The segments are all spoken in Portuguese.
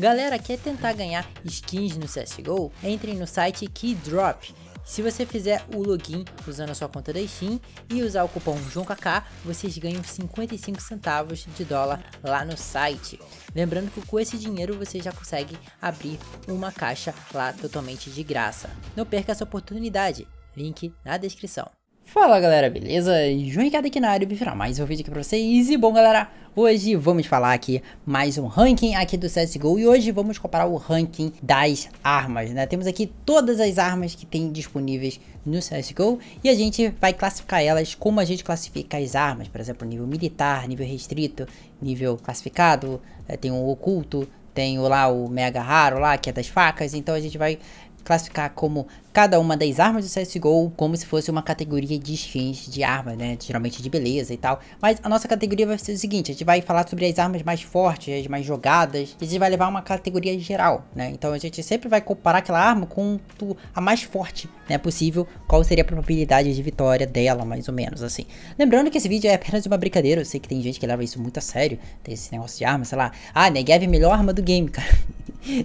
Galera, quer tentar ganhar skins no CSGO? Entrem no site KeyDrop. Se você fizer o login usando a sua conta da Steam e usar o cupom JOAOKAKA, vocês ganham 55 centavos de dólar lá no site. Lembrando que com esse dinheiro você já consegue abrir uma caixa lá totalmente de graça. Não perca essa oportunidade, link na descrição. Fala galera, beleza? JOAOKAKA aqui na área para mais um vídeo aqui pra vocês. E bom galera, hoje vamos falar aqui mais um ranking aqui do CSGO. E hoje vamos comparar o ranking das armas, né? Temos aqui todas as armas que tem disponíveis no CSGO. E a gente vai classificar elas como a gente classifica as armas. Por exemplo, nível militar, nível restrito, nível classificado. Tem o oculto, tem o lá o mega raro lá, que é das facas. Então a gente vai classificar como cada uma das armas do CSGO como se fosse uma categoria de skins de armas, né, geralmente de beleza e tal. Mas a nossa categoria vai ser o seguinte: a gente vai falar sobre as armas mais fortes, as mais jogadas, e a gente vai levar uma categoria geral, né. Então a gente sempre vai comparar aquela arma com a mais forte, né, possível, qual seria a probabilidade de vitória dela, mais ou menos assim. Lembrando que esse vídeo é apenas uma brincadeira, eu sei que tem gente que leva isso muito a sério, tem esse negócio de arma, sei lá, ah, Negev é a melhor arma do game, cara.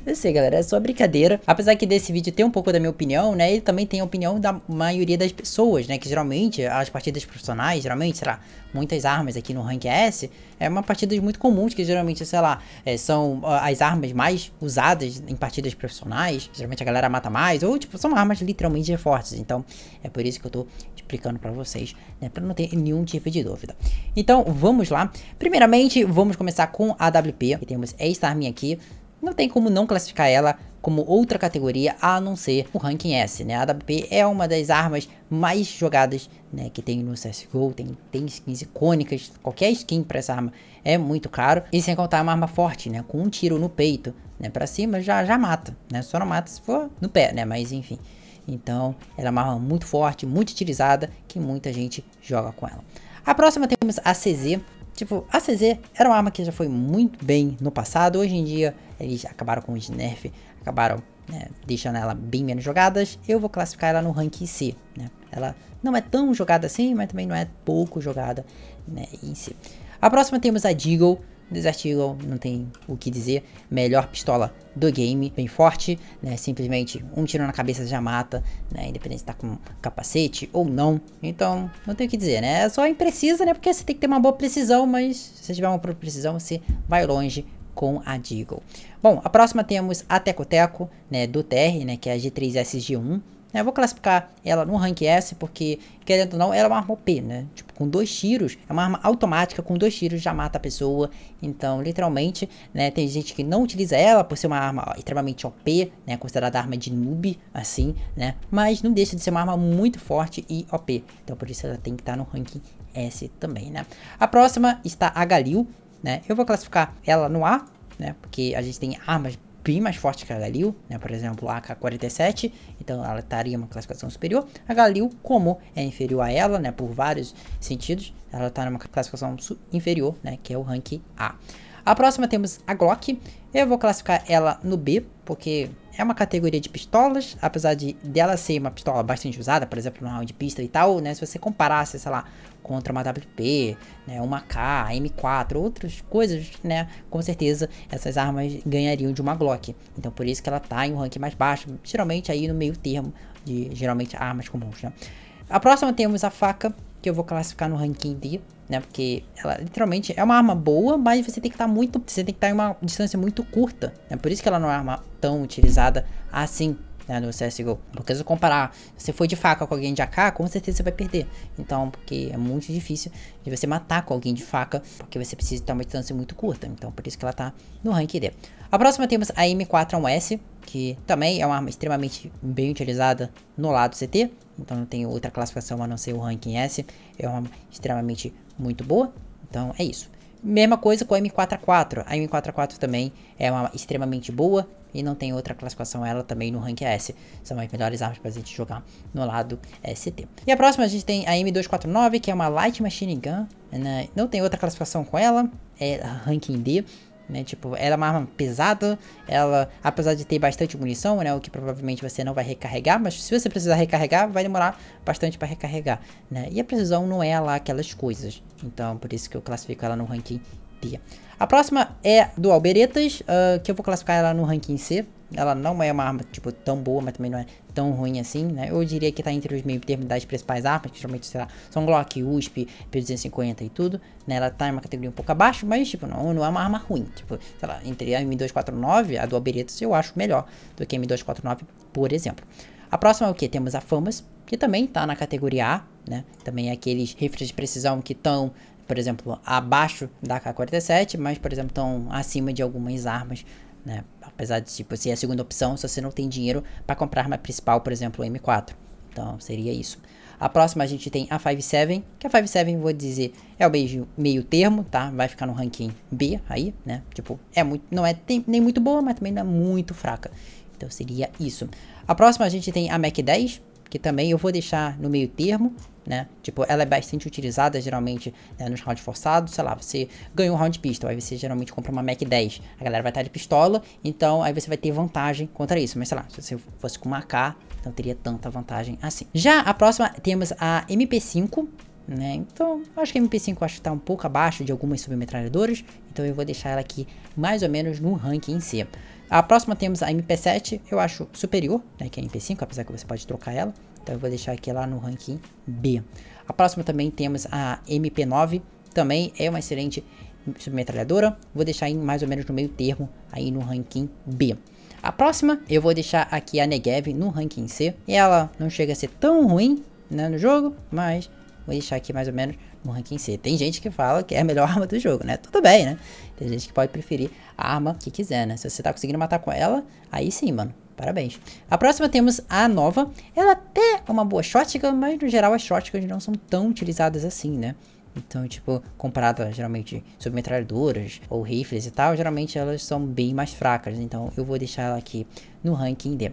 Eu sei galera, é só brincadeira, apesar que desse vídeo tem um pouco da minha opinião, né, ele também tem a opinião da maioria das pessoas, né, que geralmente as partidas profissionais, geralmente, sei lá, muitas armas aqui no Rank S, é uma partida muito comum, que geralmente, sei lá, são as armas mais usadas em partidas profissionais, geralmente a galera mata mais, ou tipo, são armas literalmente fortes, então é por isso que eu tô explicando pra vocês, né, pra não ter nenhum tipo de dúvida. Então, vamos lá, primeiramente, vamos começar com a AWP, e temos esta arminha aqui. Não tem como não classificar ela como outra categoria a não ser o ranking S, né? A AWP é uma das armas mais jogadas, né, que tem no CSGO, tem skins icônicas, qualquer skin para essa arma é muito caro. E sem contar uma arma forte, né, com um tiro no peito, né, para cima já mata, né? Só não mata se for no pé, né, mas enfim. Então, ela é uma arma muito forte, muito utilizada, que muita gente joga com ela. A próxima temos a CZ. Tipo, a CZ era uma arma que já foi muito bem no passado. Hoje em dia, eles acabaram com os nerfs, acabaram, né, deixando ela bem menos jogadas. Eu vou classificar ela no ranking C, né? Ela não é tão jogada assim, mas também não é pouco jogada, né, em si. A próxima temos a Deagle. Desert Eagle, não tem o que dizer, melhor pistola do game, bem forte, né, simplesmente um tiro na cabeça já mata, né, independente se tá com capacete ou não, então não tem o que dizer, né, é só imprecisa, né, porque você tem que ter uma boa precisão, mas se você tiver uma boa precisão, você vai longe com a Deagle. Bom, a próxima temos a Teco-Teco, né, do TR, né, que é a G3SG1, eu vou classificar ela no rank S porque, querendo ou não, ela é uma arma OP, né? Tipo, com 2 tiros, é uma arma automática, com 2 tiros já mata a pessoa. Então, literalmente, né, tem gente que não utiliza ela por ser uma arma extremamente OP, né? Considerada arma de noob, assim, né? Mas não deixa de ser uma arma muito forte e OP. Então, por isso ela tem que estar no ranking S também, né? A próxima está a Galil, né? Eu vou classificar ela no A, né? Porque a gente tem armas bem mais forte que a Galil, né, por exemplo, a AK-47, então ela estaria em uma classificação superior. A Galil, como é inferior a ela, né, por vários sentidos, ela está numa classificação inferior, né, que é o rank A. A próxima temos a Glock, eu vou classificar ela no B, porque é uma categoria de pistolas, apesar de dela ser uma pistola bastante usada, por exemplo, no round de pista e tal, né, se você comparasse, sei lá, contra uma AWP, né, uma AK, M4, outras coisas, né, com certeza essas armas ganhariam de uma Glock, então por isso que ela tá em um ranking mais baixo, geralmente aí no meio termo de, geralmente, armas comuns, né. A próxima temos a faca, que eu vou classificar no ranking D, né, porque ela literalmente é uma arma boa, mas você tem que estar em uma distância muito curta, né, por isso que ela não é uma arma tão utilizada assim, né, no CSGO, porque se eu comparar, se você for de faca com alguém de AK, com certeza você vai perder, então, porque é muito difícil de você matar com alguém de faca, porque você precisa estar em uma distância muito curta, então por isso que ela tá no ranking D. A próxima temos a M4A1S, que também é uma arma extremamente bem utilizada no lado CT, então não tem outra classificação a não ser o ranking S, é uma arma extremamente muito boa, então é isso. Mesma coisa com a M4A4, a M4A4 também é uma arma extremamente boa, e não tem outra classificação ela também no rank S. São as melhores armas pra gente jogar no lado CT. E a próxima a gente tem a M249, que é uma Light Machine Gun, né? Não tem outra classificação com ela, é ranking D, né? Tipo, ela é uma arma pesada, ela, apesar de ter bastante munição, né, o que provavelmente você não vai recarregar, mas se você precisar recarregar, vai demorar bastante para recarregar, né? E a precisão não é lá aquelas coisas, então por isso que eu classifico ela no ranking D. A próxima é dual beretas, que eu vou classificar ela no ranking C. Ela não é uma arma, tipo, tão boa, mas também não é tão ruim assim, né? Eu diria que tá entre os meio termos das principais armas, que geralmente, sei lá, são Glock, USP, P250 e tudo, né? Ela tá em uma categoria um pouco abaixo, mas, tipo, não é uma arma ruim. Tipo, sei lá, entre a M249, a dual beretas, eu acho melhor do que a M249, por exemplo. A próxima é o que? Temos a Famas, que também tá na categoria A, né? Também é aqueles rifles de precisão que estão, por exemplo, abaixo da AK-47, mas, por exemplo, estão acima de algumas armas, né? Apesar de, tipo, ser a segunda opção se você não tem dinheiro para comprar a arma principal, por exemplo, o M4. Então, seria isso. A próxima a gente tem a 5.7, que a 5.7, vou dizer, é o meio termo, tá? Vai ficar no ranking B aí, né? Tipo, é muito, não é nem muito boa, mas também não é muito fraca. Então, seria isso. A próxima a gente tem a Mac 10, que também eu vou deixar no meio termo, né? Tipo, ela é bastante utilizada geralmente, né, nos rounds forçados. Sei lá, você ganhou um round de pistol, aí você geralmente compra uma Mac 10, a galera vai estar de pistola, então aí você vai ter vantagem contra isso. Mas sei lá, se você fosse com uma AK, não teria tanta vantagem assim. Já a próxima temos a MP5, né? Então acho que a MP5 acho que tá um pouco abaixo de algumas submetralhadoras, então eu vou deixar ela aqui mais ou menos no ranking em C. A próxima temos a MP7, eu acho superior, né, que a MP5, apesar que você pode trocar ela. Então eu vou deixar aqui lá no ranking B. A próxima também temos a MP9, também é uma excelente submetralhadora. Vou deixar aí mais ou menos no meio termo, aí no ranking B. A próxima eu vou deixar aqui a Negev no ranking C. Ela não chega a ser tão ruim, né, no jogo, mas vou deixar aqui mais ou menos no ranking C. Tem gente que fala que é a melhor arma do jogo, né? Tudo bem, né? Tem gente que pode preferir a arma que quiser, né? Se você tá conseguindo matar com ela, aí sim, mano. Parabéns. A próxima temos a nova. Ela até é uma boa shotgun, mas no geral as shotguns não são tão utilizadas assim, né? Então, tipo, comparado a, geralmente, submetralhadoras ou rifles e tal, geralmente elas são bem mais fracas. Então eu vou deixar ela aqui no ranking D.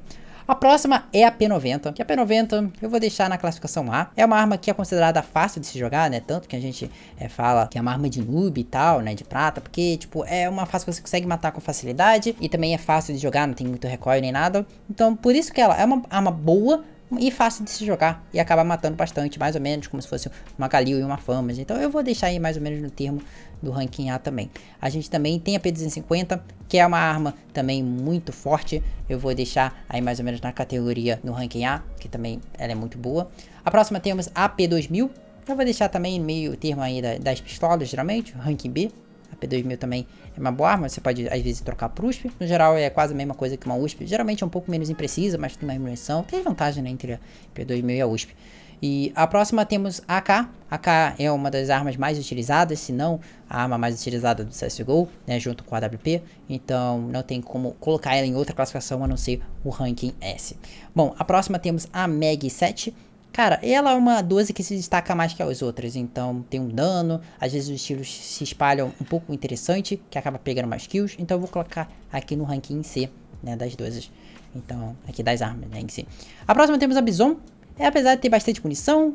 A próxima é a P90, que a P90 eu vou deixar na classificação A. É uma arma que é considerada fácil de se jogar, né? Tanto que a gente fala que é uma arma de noob e tal, né? De prata, porque, tipo, é uma fase que você consegue matar com facilidade e também é fácil de jogar, não tem muito recoil nem nada. Então, por isso que ela é uma arma boa e fácil de se jogar e acaba matando bastante, mais ou menos, como se fosse uma Galil e uma Famas. Então, eu vou deixar aí mais ou menos no termo do ranking A também. A gente também tem a P250, que é uma arma também muito forte. Eu vou deixar aí mais ou menos na categoria no ranking A, que também ela é muito boa. A próxima temos a P2000. Eu vou deixar também no meio termo aí das pistolas, geralmente, ranking B. A P2000 também é uma boa arma, você pode às vezes trocar por USP. No geral é quase a mesma coisa que uma USP, geralmente é um pouco menos imprecisa, mas tem mais munição. Tem vantagem, né, entre a P2000 e a USP. E a próxima temos a AK. A AK é uma das armas mais utilizadas, se não a arma mais utilizada do CSGO, né, junto com a AWP. Então não tem como colocar ela em outra classificação a não ser o ranking S. Bom, a próxima temos a MAG-7. Cara, ela é uma 12 que se destaca mais que as outras, então tem um dano, às vezes os tiros se espalham um pouco interessante, que acaba pegando mais kills, então eu vou colocar aqui no ranking C, né, das 12, então, aqui das armas, né, em si. A próxima temos a Bizon, apesar de ter bastante munição,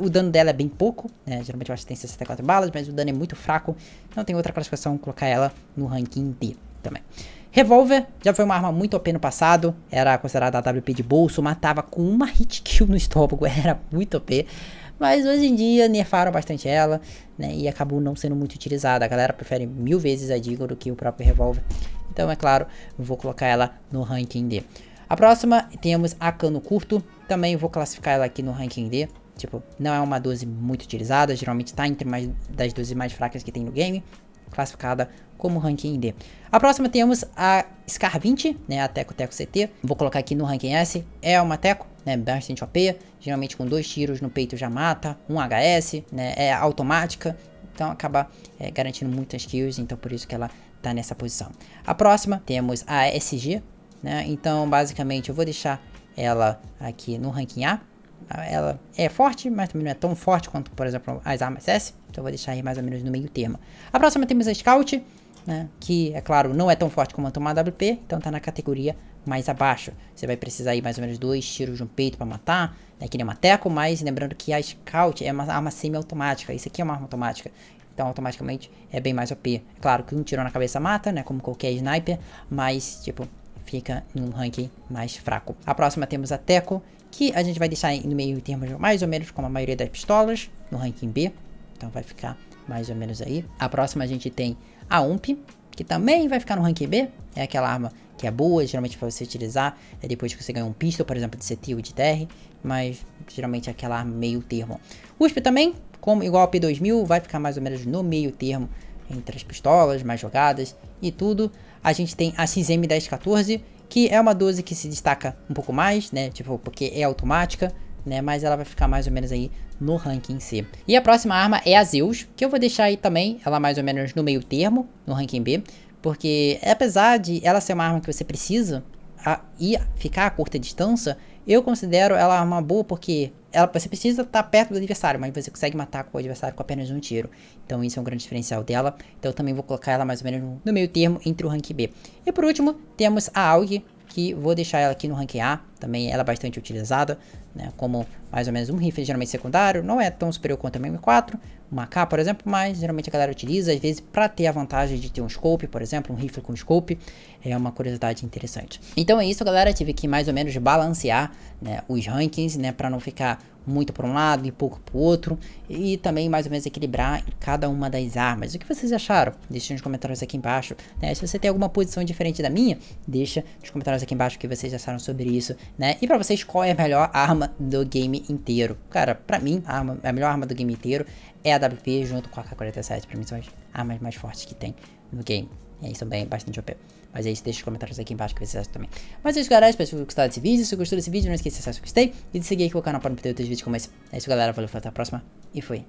o dano dela é bem pouco, né, geralmente eu acho que tem 64 balas, mas o dano é muito fraco, não tem outra classificação, colocar ela no ranking D também. Revolver já foi uma arma muito OP no passado, era considerada a AWP de bolso, matava com uma hit kill no estômago, era muito OP, mas hoje em dia nerfaram bastante ela, né, e acabou não sendo muito utilizada, a galera prefere mil vezes a Deagle do que o próprio Revolver, então é claro, vou colocar ela no ranking D. A próxima temos a cano curto, também vou classificar ela aqui no ranking D, tipo, não é uma 12 muito utilizada, geralmente tá entre das 12 mais fracas que tem no game, classificada como ranking D. A próxima temos a SCAR-20, né, a Teco CT, vou colocar aqui no ranking S, é uma Teco, né, bastante OP, geralmente com 2 tiros no peito já mata, um HS, né, é automática, então acaba garantindo muitas kills, então por isso que ela tá nessa posição. A próxima temos a SG, né, então basicamente eu vou deixar ela aqui no ranking A, ela é forte, mas também não é tão forte quanto, por exemplo, as armas S, então vou deixar aí mais ou menos no meio termo. A próxima temos a Scout, né, que é claro, não é tão forte como uma AWP, então tá na categoria mais abaixo. Você vai precisar aí mais ou menos 2 tiros de um peito para matar, né, que nem uma Teco, mas lembrando que a Scout é uma arma semi-automática, isso aqui é uma arma automática, então automaticamente é bem mais OP. É claro que um tiro na cabeça mata, né, como qualquer sniper, mas tipo, fica num ranking mais fraco. A próxima temos a Teco, que a gente vai deixar no meio termo mais ou menos como a maioria das pistolas, no ranking B, então vai ficar mais ou menos aí. A próxima a gente tem a UMP, que também vai ficar no ranking B, é aquela arma que é boa, geralmente para você utilizar, é depois que você ganha um pistol, por exemplo, de CT ou de TR, mas geralmente é aquela arma meio termo. USP também, como igual a P2000, vai ficar mais ou menos no meio termo, entre as pistolas mais jogadas e tudo. A gente tem a XM 1014, que é uma 12 que se destaca um pouco mais, né, tipo, porque é automática, né, mas ela vai ficar mais ou menos aí no ranking C. E a próxima arma é a Zeus, que eu vou deixar aí também, ela mais ou menos no meio termo, no ranking B, porque apesar de ela ser uma arma que você precisa e ficar a curta distância, eu considero ela uma boa porque você precisa estar perto do adversário, mas você consegue matar o adversário com apenas um tiro. Então isso é um grande diferencial dela. Então eu também vou colocar ela mais ou menos no meio termo entre o rank B. E por último temos a AUG, que vou deixar ela aqui no rank A. Também ela é bastante utilizada, né, como mais ou menos um rifle geralmente secundário. Não é tão superior quanto a M4, uma AK por exemplo, mas geralmente a galera utiliza às vezes para ter a vantagem de ter um scope, por exemplo, um rifle com scope. É uma curiosidade interessante. Então é isso, galera, tive que mais ou menos balancear, né, os rankings, né, para não ficar muito para um lado e pouco para o outro, e também mais ou menos equilibrar cada uma das armas. O que vocês acharam? Deixa nos comentários aqui embaixo, né? Se você tem alguma posição diferente da minha, deixa nos comentários aqui embaixo o que vocês acharam sobre isso, né? E para vocês, qual é a melhor arma do game inteiro? Cara, para mim, a melhor arma do game inteiro é a AWP junto com a AK-47. Para mim são as armas mais fortes que tem no game. E aí são bem, bastante OP. Mas é isso, deixa os comentários aqui embaixo que vocês acham também. Mas é isso, galera, espero que vocês gostaram desse vídeo. Se gostou desse vídeo, não esqueça de acessar o que gostei e de seguir aqui o canal para não perder outros vídeos como esse. É isso, galera, valeu, até a próxima e fui.